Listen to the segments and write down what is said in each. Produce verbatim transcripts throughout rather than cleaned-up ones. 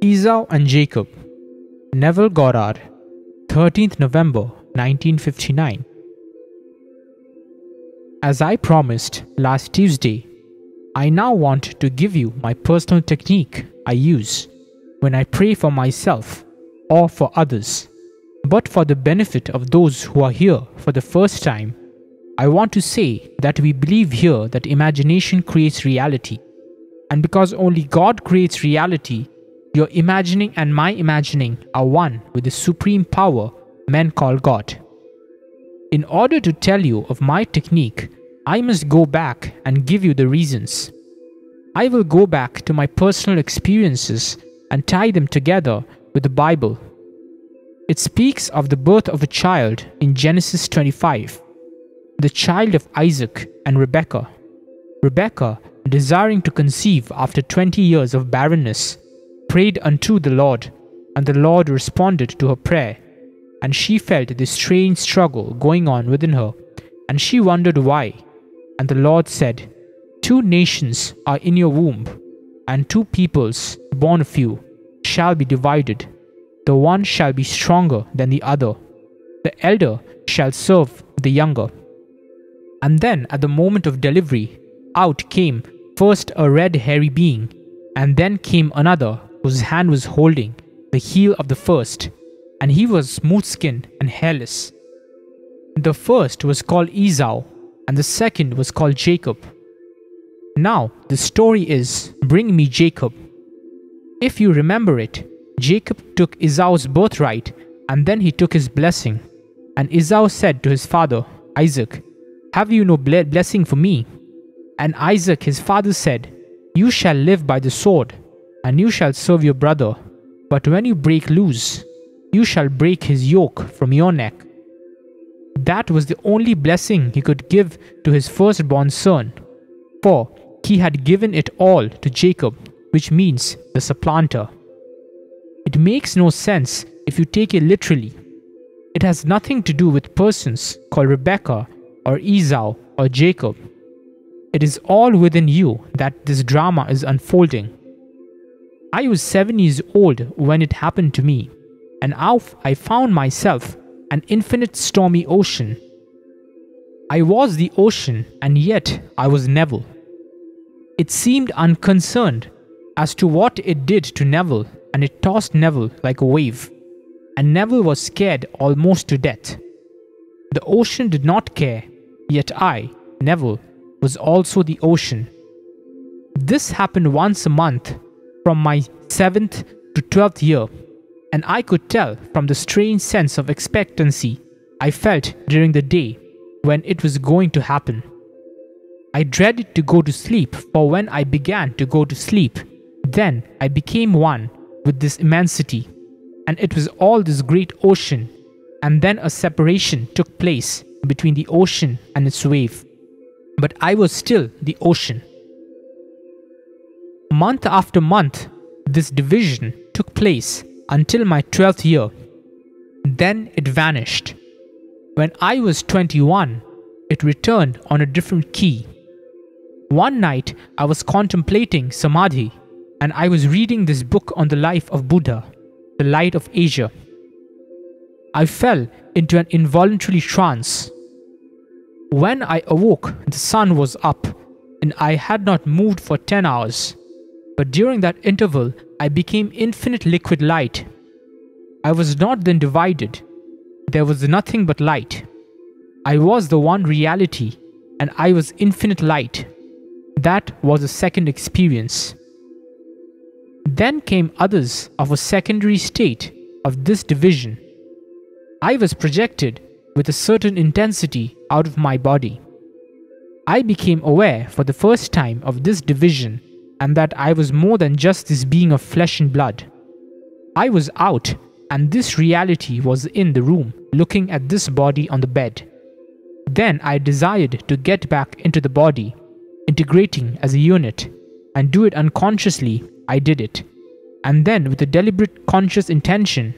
Esau and Jacob. Neville Goddard, thirteenth November nineteen fifty-nine. As I promised last Tuesday, I now want to give you my personal technique I use when I pray for myself or for others. But for the benefit of those who are here for the first time, I want to say that we believe here that imagination creates reality. And because only God creates reality, your imagining and my imagining are one with the supreme power men call God. In order to tell you of my technique, I must go back and give you the reasons. I will go back to my personal experiences and tie them together with the Bible. It speaks of the birth of a child in Genesis twenty-five, the child of Isaac and Rebekah. Rebekah, desiring to conceive after twenty years of barrenness, prayed unto the Lord, and the Lord responded to her prayer, and she felt this strange struggle going on within her, and she wondered why. And the Lord said, "Two nations are in your womb, and two peoples born of you shall be divided. The one shall be stronger than the other. The elder shall serve the younger." And then at the moment of delivery, out came first a red hairy being, and then came another, whose hand was holding the heel of the first, and he was smooth-skinned and hairless. The first was called Esau, and the second was called Jacob. Now the story is, "Bring me Jacob." If you remember it, Jacob took Esau's birthright, and then he took his blessing. And Esau said to his father, Isaac, "Have you no blessing for me?" And Isaac his father said, "You shall live by the sword, and you shall serve your brother, but when you break loose, you shall break his yoke from your neck." That was the only blessing he could give to his firstborn son, for he had given it all to Jacob, which means the supplanter. It makes no sense if you take it literally. It has nothing to do with persons called Rebekah or Esau or Jacob. It is all within you that this drama is unfolding. I was seven years old when it happened to me, and I found myself an infinite stormy ocean. I was the ocean, and yet I was Neville. It seemed unconcerned as to what it did to Neville, and it tossed Neville like a wave, and Neville was scared almost to death. The ocean did not care, yet I, Neville, was also the ocean. This happened once a month from my seventh to twelfth year, and I could tell from the strange sense of expectancy I felt during the day when it was going to happen. I dreaded to go to sleep, for when I began to go to sleep, then I became one with this immensity, and it was all this great ocean, and then a separation took place between the ocean and its wave. But I was still the ocean. Month after month, this division took place until my twelfth year. Then it vanished. When I was twenty-one, it returned on a different key. One night, I was contemplating Samadhi, and I was reading this book on the life of Buddha, The Light of Asia. I fell into an involuntary trance. When I awoke, the sun was up, and I had not moved for ten hours. But during that interval, I became infinite liquid light. I was not then divided. There was nothing but light. I was the one reality, and I was infinite light. That was a second experience. Then came others of a secondary state of this division. I was projected with a certain intensity out of my body. I became aware for the first time of this division, and that I was more than just this being of flesh and blood. I was out, and this reality was in the room, looking at this body on the bed. Then I desired to get back into the body, integrating as a unit, and do it unconsciously. I did it. And then, with a deliberate, conscious intention,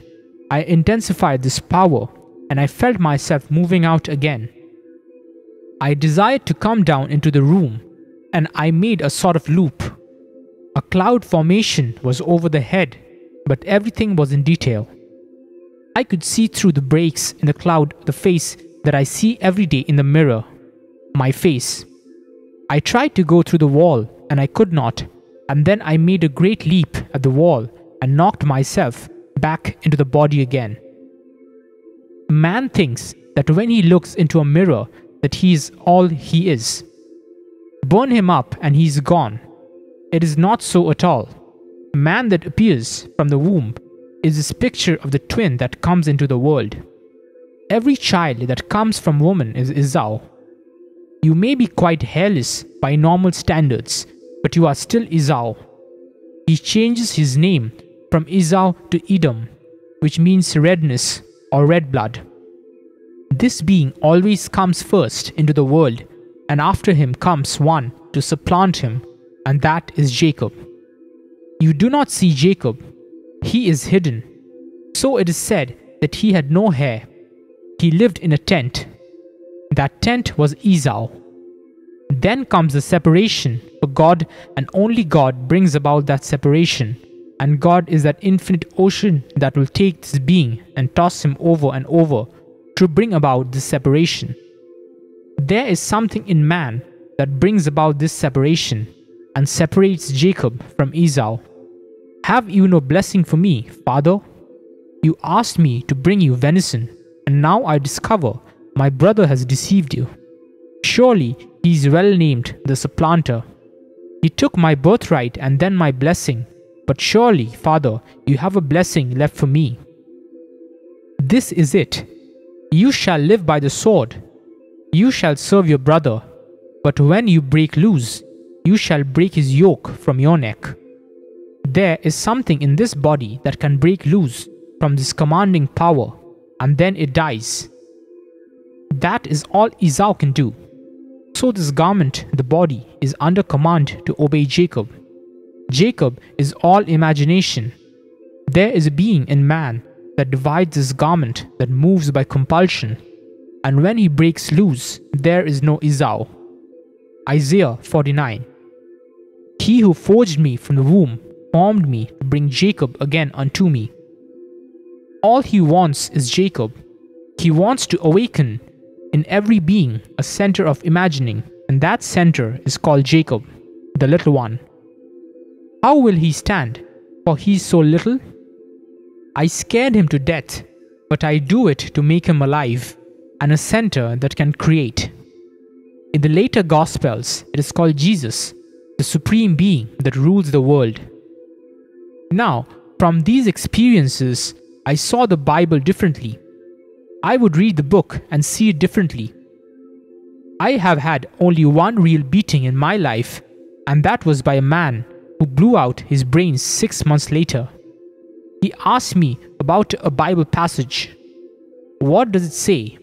I intensified this power, and I felt myself moving out again. I desired to come down into the room, and I made a sort of loop. A cloud formation was over the head, but everything was in detail. I could see through the breaks in the cloud the face that I see every day in the mirror, my face. I tried to go through the wall, and I could not, and then I made a great leap at the wall and knocked myself back into the body again. Man thinks that when he looks into a mirror, that he is all he is. Burn him up and he is gone. It is not so at all. Man that appears from the womb is this picture of the twin that comes into the world. Every child that comes from woman is Esau. You may be quite hairless by normal standards, but you are still Esau. He changes his name from Esau to Edom, which means redness or red blood. This being always comes first into the world, and after him comes one to supplant him, and that is Jacob. You do not see Jacob. He is hidden. So it is said that he had no hair. He lived in a tent. That tent was Esau. Then comes the separation, for God and only God brings about that separation, and God is that infinite ocean that will take this being and toss him over and over to bring about this separation. There is something in man that brings about this separation and separates Jacob from Esau. Have you no blessing for me, Father? You asked me to bring you venison, and now I discover my brother has deceived you. Surely he is well named the supplanter. He took my birthright and then my blessing, but surely, Father, you have a blessing left for me. This is it. You shall live by the sword. You shall serve your brother, but when you break loose, you shall break his yoke from your neck. There is something in this body that can break loose from this commanding power, and then it dies. That is all Esau can do. So this garment, the body, is under command to obey Jacob. Jacob is all imagination. There is a being in man that divides this garment that moves by compulsion, and when he breaks loose, there is no Esau. Isaiah forty-nine. He who forged me from the womb formed me to bring Jacob again unto me. All he wants is Jacob. He wants to awaken in every being a center of imagining, and that center is called Jacob, the little one. How will he stand, for he is so little? I scared him to death, but I do it to make him alive, and a center that can create. In the later Gospels, it is called Jesus, the supreme being that rules the world. Now, from these experiences, I saw the Bible differently. I would read the book and see it differently. I have had only one real beating in my life, and that was by a man who blew out his brains six months later. He asked me about a Bible passage. What does it say?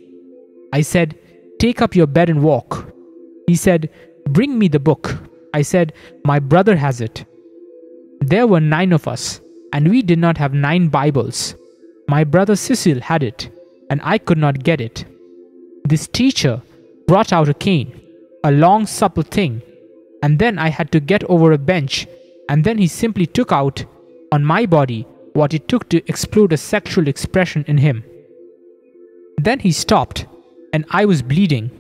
I said, take up your bed and walk. He said, bring me the book. I said, my brother has it. There were nine of us, and we did not have nine Bibles. My brother Cecil had it, and I could not get it. This teacher brought out a cane, a long supple thing, and then I had to get over a bench, and then he simply took out on my body what it took to explode a sexual expression in him. Then he stopped, and I was bleeding.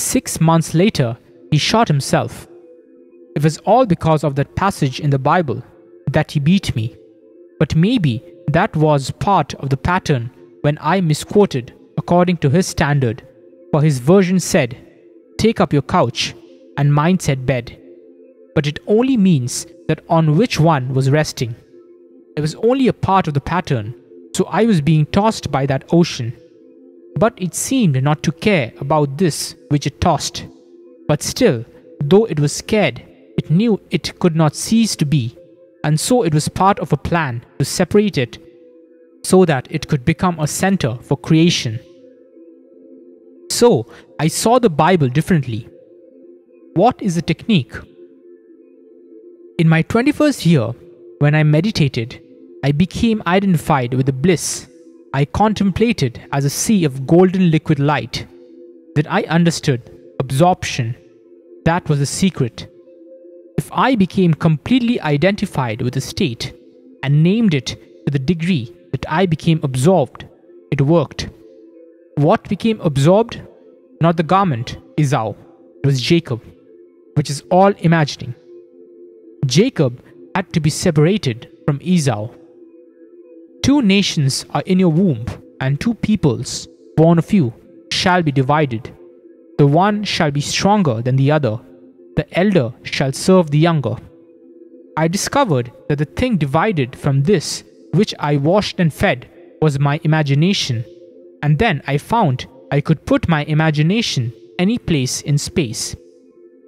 Six months later, he shot himself. It was all because of that passage in the Bible that he beat me. But maybe that was part of the pattern when I misquoted according to his standard, for his version said, take up your couch, and mine said bed. But it only means that on which one was resting. It was only a part of the pattern, so I was being tossed by that ocean. But it seemed not to care about this which it tossed. But still, though it was scared, it knew it could not cease to be, and so it was part of a plan to separate it so that it could become a center for creation. So, I saw the Bible differently. What is the technique? In my twenty-first year, When I meditated, I became identified with the bliss I contemplated as a sea of golden liquid light. Then I understood absorption. That was the secret. If I became completely identified with a state and named it to the degree that I became absorbed, it worked. What became absorbed? Not the garment, Esau. It was Jacob, which is all imagining. Jacob had to be separated from Esau. Two nations are in your womb, and two peoples, born of you, shall be divided. The one shall be stronger than the other. The elder shall serve the younger. I discovered that the thing divided from this which I washed and fed was my imagination, and then I found I could put my imagination any place in space.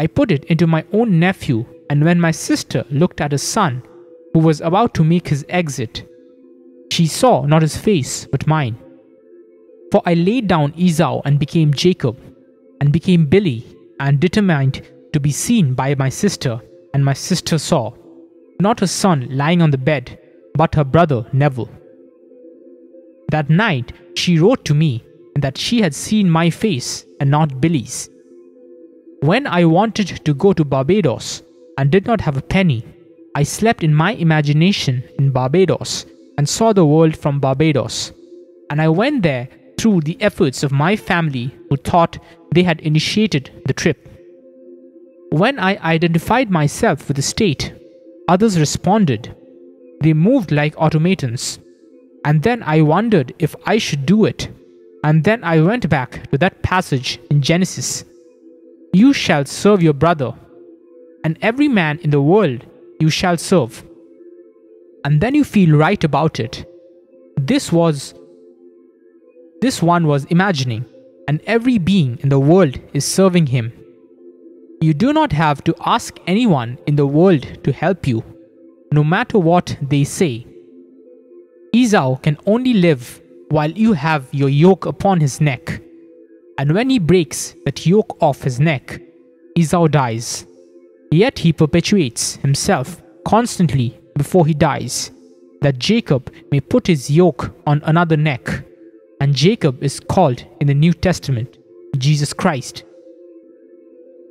I put it into my own nephew, and when my sister looked at her son, who was about to make his exit, she saw not his face but mine. For I laid down Esau and became Jacob, and became Billy, and determined to be seen by my sister, and my sister saw, not her son lying on the bed, but her brother Neville. That night she wrote to me that she had seen my face and not Billy's. When I wanted to go to Barbados and did not have a penny, I slept in my imagination in Barbados and saw the world from Barbados, and I went there through the efforts of my family who thought they had initiated the trip. When I identified myself with the state, others responded. They moved like automatons, and then I wondered if I should do it, and then I went back to that passage in Genesis. You shall serve your brother, and every man in the world you shall serve. And then you feel right about it. This was, this one was imagining, and every being in the world is serving him. You do not have to ask anyone in the world to help you, no matter what they say. Esau can only live while you have your yoke upon his neck, and when he breaks that yoke off his neck, Esau dies. Yet he perpetuates himself constantly before he dies, that Jacob may put his yoke on another neck, and Jacob is called in the New Testament Jesus Christ.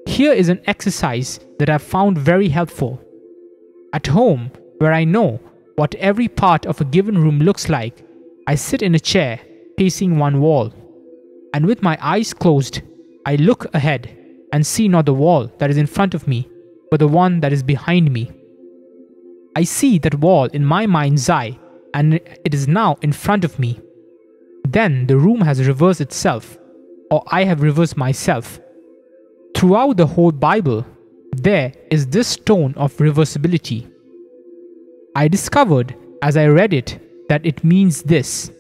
Here is an exercise that I found very helpful. At home, where I know what every part of a given room looks like, I sit in a chair facing one wall, and with my eyes closed, I look ahead and see not the wall that is in front of me, but the one that is behind me. I see that wall in my mind's eye, and it is now in front of me. Then the room has reversed itself, or I have reversed myself. Throughout the whole Bible, there is this tone of reversibility. I discovered as I read it that it means this.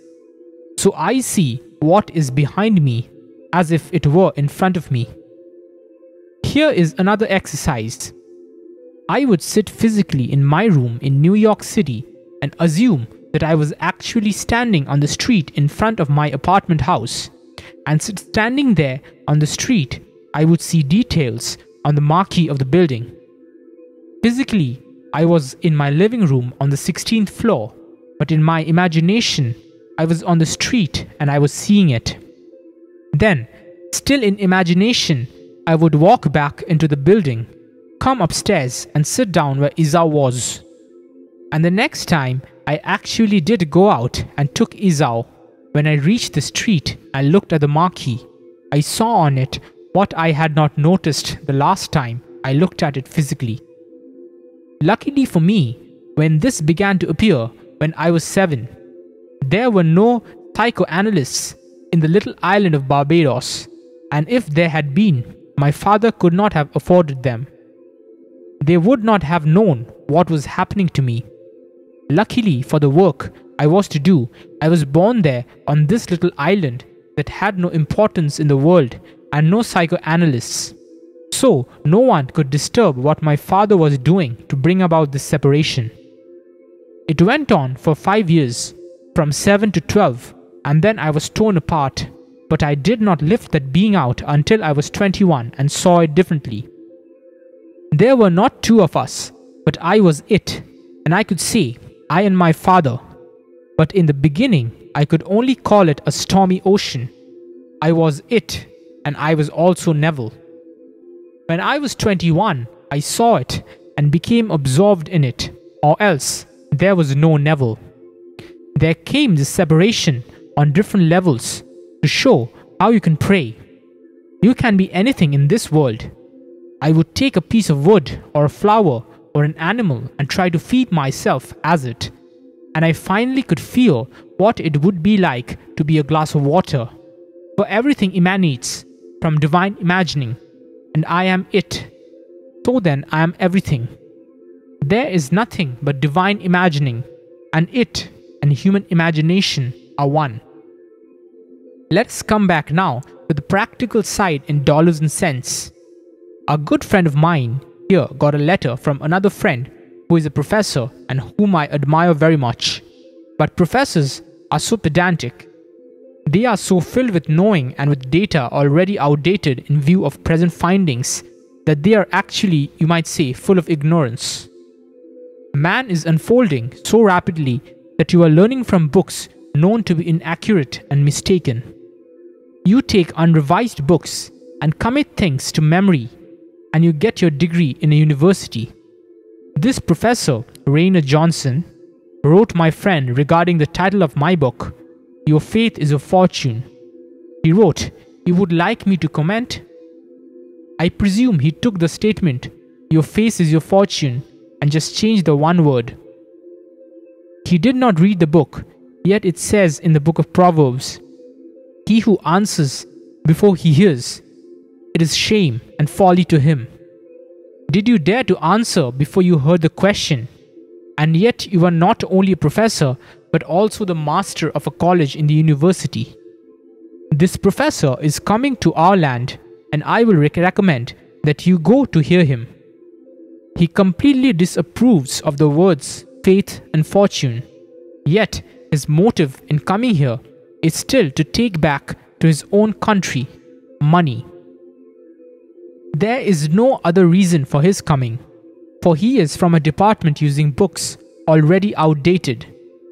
So I see what is behind me as if it were in front of me. Here is another exercise. I would sit physically in my room in New York City and assume that I was actually standing on the street in front of my apartment house, and sit standing there on the street. I would see details on the marquee of the building. Physically, I was in my living room on the sixteenth floor, but in my imagination, I was on the street and I was seeing it. Then, still in imagination, I would walk back into the building, come upstairs and sit down where Esau was. And the next time, I actually did go out and took Esau. When I reached the street and looked at the marquee, I saw on it what I had not noticed the last time I looked at it physically. Luckily for me, when this began to appear, when I was seven, there were no psychoanalysts in the little island of Barbados, and if there had been, my father could not have afforded them. They would not have known what was happening to me. Luckily for the work I was to do, I was born there on this little island that had no importance in the world and no psychoanalysts, so no one could disturb what my father was doing to bring about this separation. It went on for five years, from seven to twelve, and then I was torn apart, but I did not lift that being out until I was twenty-one and saw it differently. There were not two of us, but I was it, and I could see, I and my father. But in the beginning, I could only call it a stormy ocean. I was it, and I was also Neville. When I was twenty-one, I saw it and became absorbed in it, or else there was no Neville. There came this separation on different levels to show how you can pray. You can be anything in this world. I would take a piece of wood or a flower or an animal and try to feed myself as it. And I finally could feel what it would be like to be a glass of water. For everything emanates from divine imagining, and I am it. So then I am everything. There is nothing but divine imagining, and it and human imagination are one. Let's come back now to the practical side in dollars and cents. A good friend of mine here got a letter from another friend who is a professor and whom I admire very much. But professors are so pedantic. They are so filled with knowing and with data already outdated in view of present findings that they are actually, you might say, full of ignorance. Man is unfolding so rapidly that you are learning from books known to be inaccurate and mistaken. You take unrevised books and commit things to memory, and you get your degree in a university. This professor, Raina Johnson, wrote my friend regarding the title of my book, Your Faith is Your Fortune. He wrote, "You would like me to comment?" I presume he took the statement, "Your face is your fortune," and just changed the one word. He did not read the book, yet it says in the book of Proverbs, "He who answers before he hears, it is shame and folly to him." Did you dare to answer before you heard the question? And yet you are not only a professor, but also the master of a college in the university. This professor is coming to our land, and I will recommend that you go to hear him. He completely disapproves of the words faith and fortune, yet his motive in coming here is still to take back to his own country money. There is no other reason for his coming, for he is from a department using books already outdated,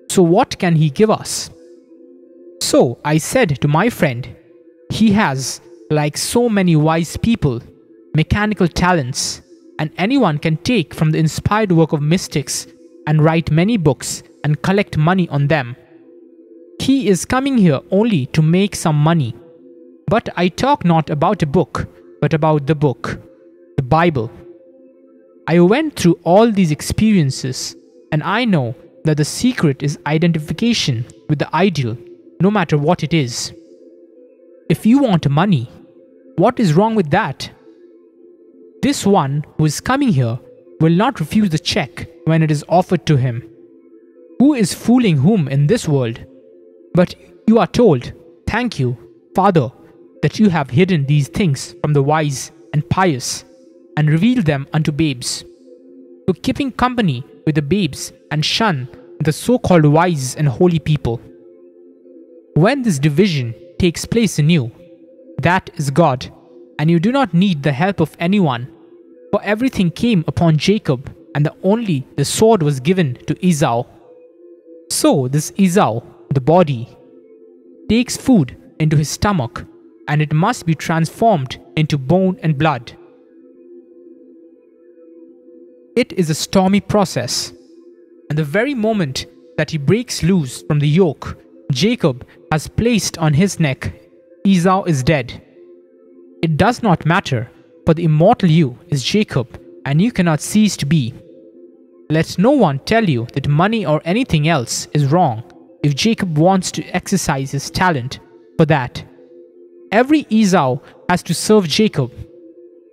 so what can he give us? So I said to my friend, he has, like so many wise people, mechanical talents, and anyone can take from the inspired work of mystics and write many books and collect money on them. He is coming here only to make some money. But I talk not about a book, but about the book, the Bible. I went through all these experiences, and I know that the secret is identification with the ideal, no matter what it is. If you want money, what is wrong with that? This one who is coming here will not refuse the check when it is offered to him. Who is fooling whom in this world? But you are told, "Thank you, Father, that you have hidden these things from the wise and pious, and revealed them unto babes." So keeping company with the babes and shun the so-called wise and holy people. When this division takes place in you, that is God, and you do not need the help of anyone, for everything came upon Jacob, and the only the sword was given to Esau. So this Esau, the body, takes food into his stomach, and it must be transformed into bone and blood. It is a stormy process, and the very moment that he breaks loose from the yoke Jacob has placed on his neck, Esau is dead. It does not matter, for the immortal you is Jacob, and you cannot cease to be. Let no one tell you that money or anything else is wrong if Jacob wants to exercise his talent for that. Every Esau has to serve Jacob.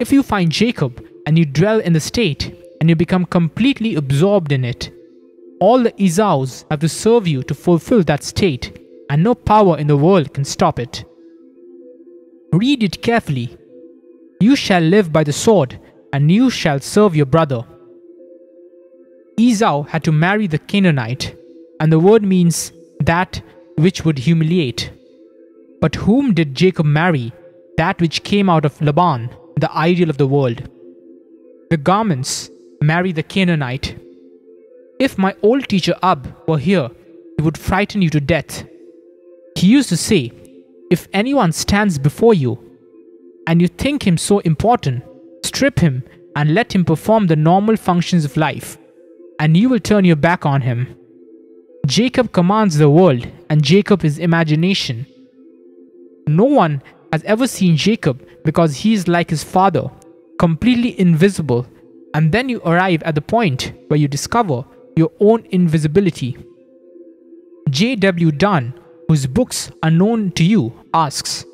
If you find Jacob and you dwell in the state and you become completely absorbed in it, all the Esaus have to serve you to fulfill that state, and no power in the world can stop it. Read it carefully. You shall live by the sword, and you shall serve your brother. Esau had to marry the Canaanite, and the word means that which would humiliate. But whom did Jacob marry? That which came out of Laban, the ideal of the world. The garments marry the Canaanite. If my old teacher Ab were here, he would frighten you to death. He used to say, if anyone stands before you and you think him so important, strip him and let him perform the normal functions of life, and you will turn your back on him. Jacob commands the world, and Jacob is imagination. No one has ever seen Jacob because he is like his father, completely invisible, and then you arrive at the point where you discover your own invisibility. J W Dunne, whose books are known to you, asks,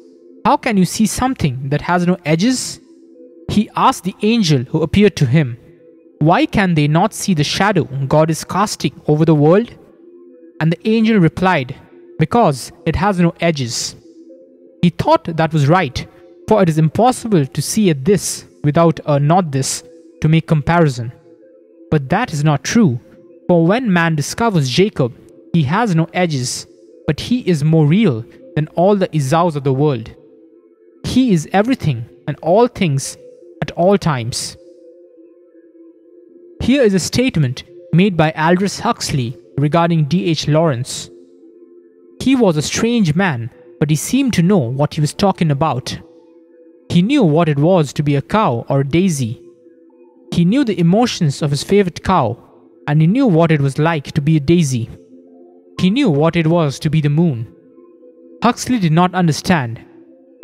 how can you see something that has no edges? He asked the angel who appeared to him, why can they not see the shadow God is casting over the world? And the angel replied, because it has no edges. He thought that was right, for it is impossible to see a this without a not this to make comparison. But that is not true, for when man discovers Jacob, he has no edges, but he is more real than all the Esau's of the world. He is everything and all things at all times. Here is a statement made by Aldous Huxley regarding D H Lawrence. He was a strange man, but he seemed to know what he was talking about. He knew what it was to be a cow or a daisy. He knew the emotions of his favorite cow, and he knew what it was like to be a daisy. He knew what it was to be the moon. Huxley did not understand.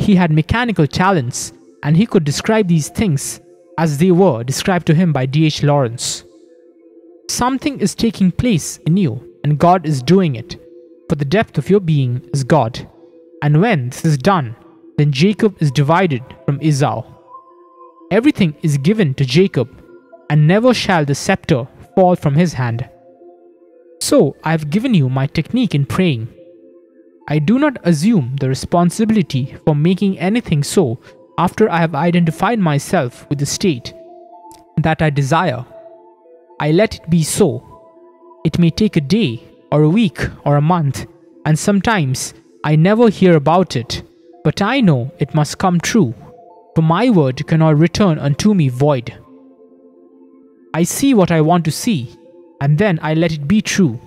He had mechanical talents, and he could describe these things as they were described to him by D H Lawrence. Something is taking place in you, and God is doing it, for the depth of your being is God. And when this is done, then Jacob is divided from Esau. Everything is given to Jacob, and never shall the scepter fall from his hand. So I have given you my technique in praying. I do not assume the responsibility for making anything so after I have identified myself with the state that I desire. I let it be so. It may take a day, or a week, or a month, and sometimes I never hear about it, but I know it must come true, for my word cannot return unto me void. I see what I want to see, and then I let it be true.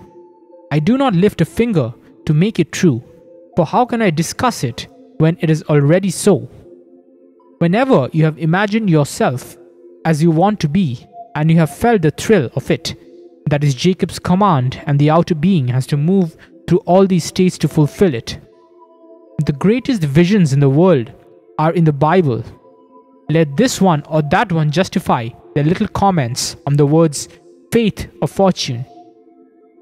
I do not lift a finger to make it true, for how can I discuss it when it is already so? Whenever you have imagined yourself as you want to be, and you have felt the thrill of it, that is Jacob's command, and the outer being has to move through all these states to fulfill it. The greatest visions in the world are in the Bible. Let this one or that one justify their little comments on the words faith or fortune.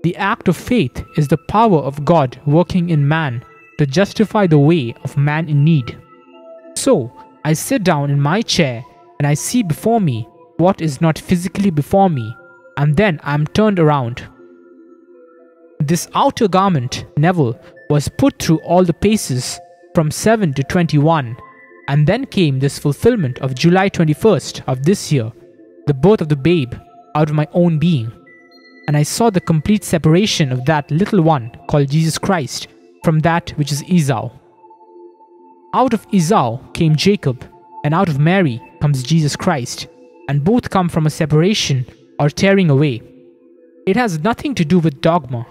The act of faith is the power of God working in man to justify the way of man in need. So I sit down in my chair and I see before me what is not physically before me, and then I am turned around. This outer garment, Neville, was put through all the paces from seven to twenty-one, and then came this fulfillment of July twenty-first of this year, the birth of the babe out of my own being, and I saw the complete separation of that little one called Jesus Christ from that which is Esau. Out of Esau came Jacob, and out of Mary comes Jesus Christ, and both come from a separation or tearing away. It has nothing to do with dogma.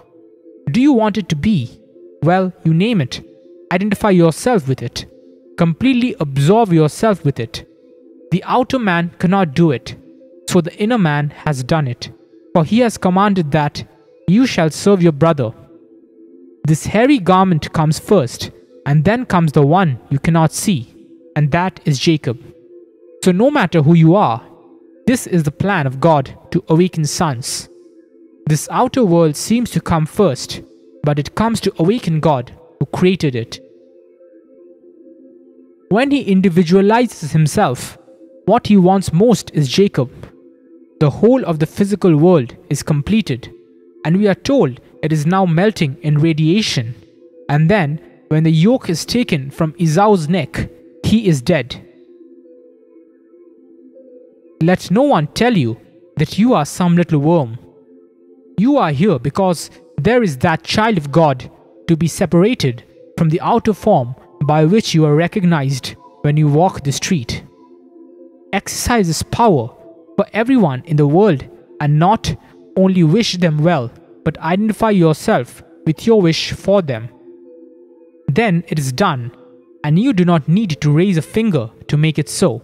Do you want it to be? Well, you name it. Identify yourself with it. Completely absorb yourself with it. The outer man cannot do it, so the inner man has done it, for he has commanded that you shall serve your brother. This hairy garment comes first, and then comes the one you cannot see, and that is Jacob. So no matter who you are, this is the plan of God to awaken sons. This outer world seems to come first, but it comes to awaken God who created it. When he individualizes himself, what he wants most is Jacob. The whole of the physical world is completed, and we are told it is now melting in radiation, and then when the yoke is taken from Esau's neck, he is dead. Let no one tell you that you are some little worm. You are here because there is that child of God to be separated from the outer form by which you are recognized when you walk the street. Exercise this power, for everyone in the world and not only wish them well, but identify yourself with your wish for them. Then it is done, and you do not need to raise a finger to make it so.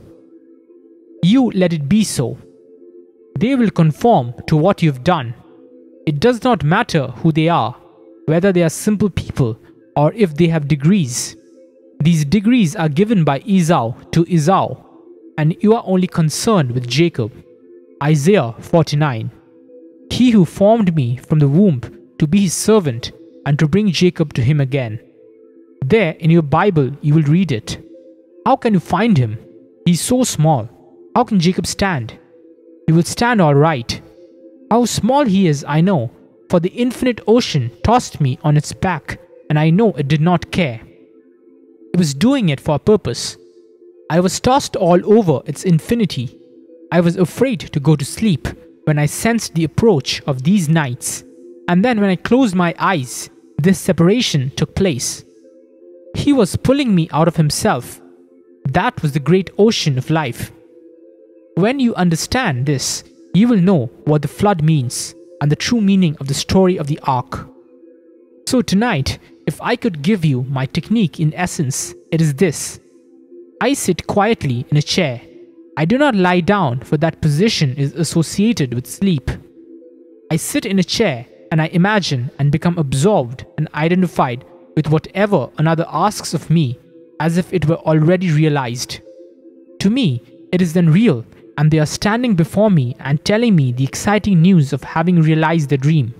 You let it be so. They will conform to what you've done. It does not matter who they are, whether they are simple people or if they have degrees. These degrees are given by Esau to Esau, and you are only concerned with Jacob. Isaiah forty-nine. He who formed me from the womb to be his servant and to bring Jacob to him again. There in your Bible you will read it. How can you find him? He is so small. How can Jacob stand? He will stand all right. How small he is I know, for the infinite ocean tossed me on its back, and I know it did not care. It was doing it for a purpose. I was tossed all over its infinity. I was afraid to go to sleep when I sensed the approach of these nights, and then when I closed my eyes, this separation took place. He was pulling me out of himself. That was the great ocean of life. When you understand this, you will know what the flood means and the true meaning of the story of the ark. So tonight, if I could give you my technique in essence, it is this. I sit quietly in a chair. I do not lie down, for that position is associated with sleep. I sit in a chair and I imagine and become absorbed and identified with whatever another asks of me, as if it were already realized. To me, it is then real, and they are standing before me and telling me the exciting news of having realized the dream.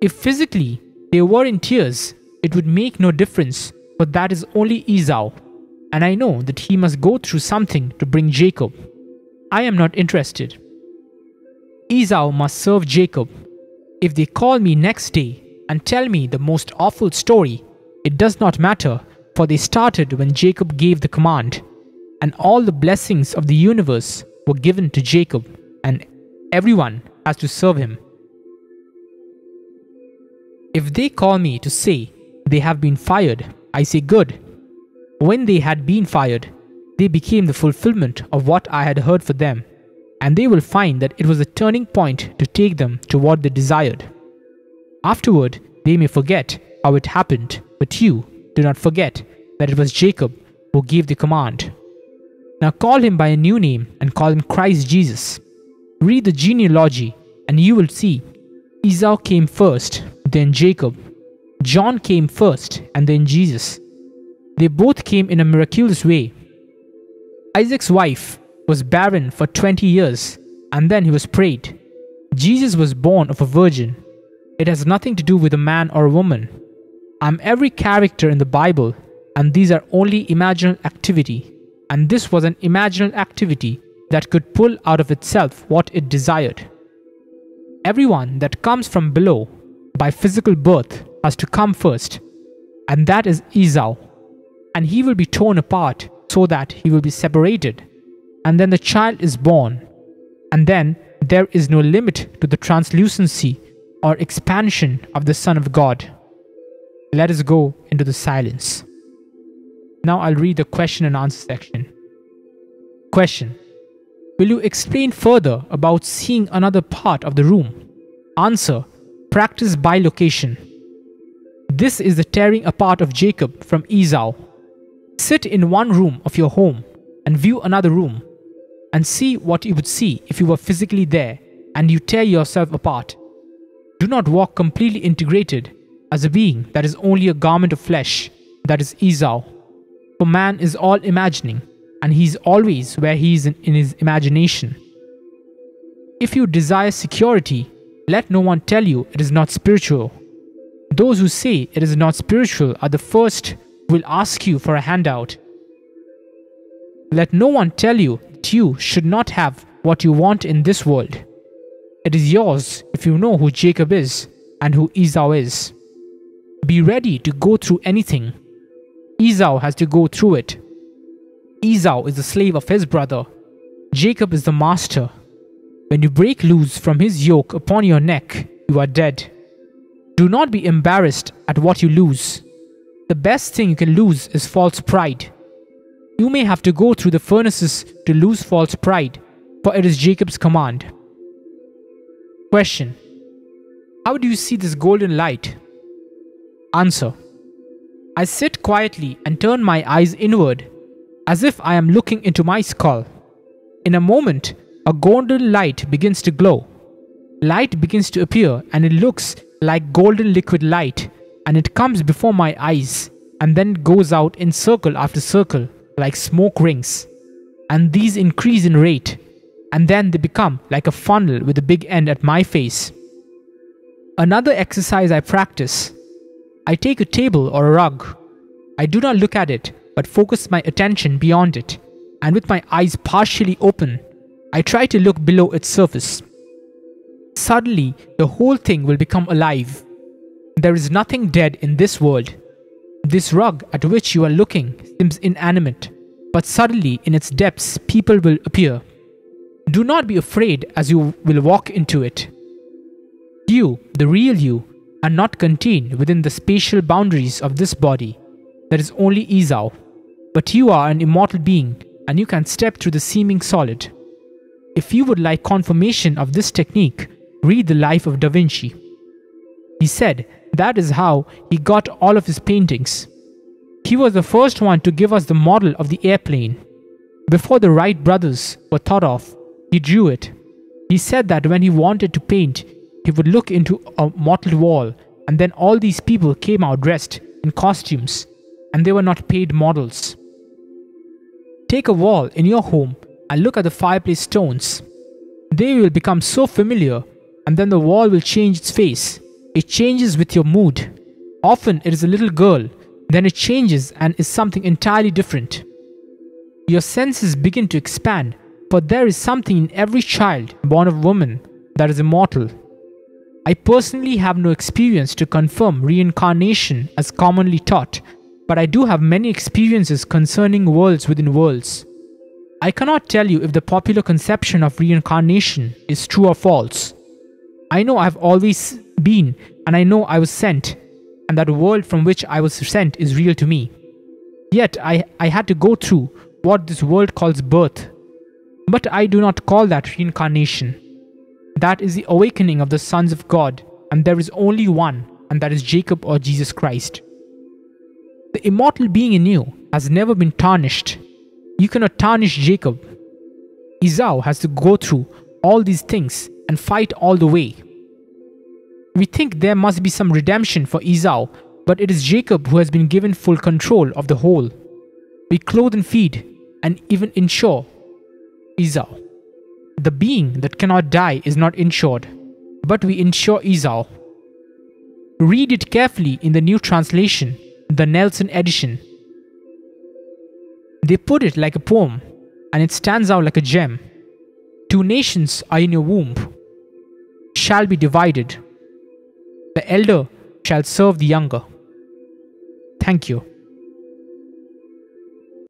If physically they were in tears, it would make no difference, for that is only Esau, and I know that he must go through something to bring Jacob. I am not interested. Esau must serve Jacob. If they call me next day and tell me the most awful story, it does not matter, for they started when Jacob gave the command, and all the blessings of the universe were given to Jacob, and everyone has to serve him. If they call me to say they have been fired, I say good. When they had been fired, they became the fulfillment of what I had heard for them, and they will find that it was a turning point to take them to what they desired. Afterward, they may forget how it happened, but you do not forget that it was Jacob who gave the command. Now call him by a new name and call him Christ Jesus. Read the genealogy and you will see Esau came first, then Jacob. John came first and then Jesus. They both came in a miraculous way. Isaac's wife was barren for twenty years and then he was prayed. Jesus was born of a virgin. It has nothing to do with a man or a woman. I am every character in the Bible, and these are only imaginal activity. And this was an imaginal activity that could pull out of itself what it desired. Everyone that comes from below by physical birth has to come first, and that is Esau, and he will be torn apart so that he will be separated, and then the child is born, and then there is no limit to the translucency or expansion of the Son of God. Let us go into the silence. Now I'll read the question and answer section. Question: will you explain further about seeing another part of the room? Answer: practice by location. This is the tearing apart of Jacob from Esau. Sit in one room of your home and view another room and see what you would see if you were physically there and you tear yourself apart. Do not walk completely integrated as a being that is only a garment of flesh, that is Esau. For man is all imagining, and he is always where he is in, in his imagination. If you desire security, let no one tell you it is not spiritual. Those who say it is not spiritual are the first who will ask you for a handout. Let no one tell you that you should not have what you want in this world. It is yours if you know who Jacob is and who Esau is. Be ready to go through anything. Esau has to go through it. Esau is the slave of his brother. Jacob is the master. When you break loose from his yoke upon your neck, you are dead. Do not be embarrassed at what you lose. The best thing you can lose is false pride. You may have to go through the furnaces to lose false pride, for it is Jacob's command. Question: how do you see this golden light? Answer: I sit quietly and turn my eyes inward, as if I am looking into my skull. In a moment, a golden light begins to glow. Light begins to appear, and it looks like golden liquid light, and it comes before my eyes, and then goes out in circle after circle, like smoke rings. And these increase in rate, and then they become like a funnel with a big end at my face. Another exercise I practice: I take a table or a rug. I do not look at it, but focus my attention beyond it, and with my eyes partially open, I try to look below its surface. Suddenly, the whole thing will become alive. There is nothing dead in this world. This rug at which you are looking seems inanimate, but suddenly in its depths people will appear. Do not be afraid, as you will walk into it. You, the real you, are not contained within the spatial boundaries of this body. There is only Esau, but you are an immortal being, and you can step through the seeming solid. If you would like confirmation of this technique, read the life of Da Vinci. He said that is how he got all of his paintings. He was the first one to give us the model of the airplane. Before the Wright brothers were thought of, he drew it. He said that when he wanted to paint, he would look into a mottled wall, and then all these people came out dressed in costumes, and they were not paid models. Take a wall in your home and look at the fireplace stones. They will become so familiar, and then the wall will change its face. It changes with your mood. Often it is a little girl, then it changes and is something entirely different. Your senses begin to expand, for there is something in every child born of woman that is immortal. I personally have no experience to confirm reincarnation as commonly taught, but I do have many experiences concerning worlds within worlds. I cannot tell you if the popular conception of reincarnation is true or false. I know I have always been, and I know I was sent, and that the world from which I was sent is real to me. Yet I, I had to go through what this world calls birth. But I do not call that reincarnation. That is the awakening of the sons of God, and there is only one, and that is Jacob or Jesus Christ. The immortal being in you has never been tarnished. You cannot tarnish Jacob. Esau has to go through all these things and fight all the way. We think there must be some redemption for Esau, but it is Jacob who has been given full control of the whole. We clothe and feed, and even insure Esau. The being that cannot die is not insured, but we insure Esau. Read it carefully in the new translation, the Nelson edition. They put it like a poem, and it stands out like a gem. Two nations are in your womb, shall be divided. The elder shall serve the younger. Thank you.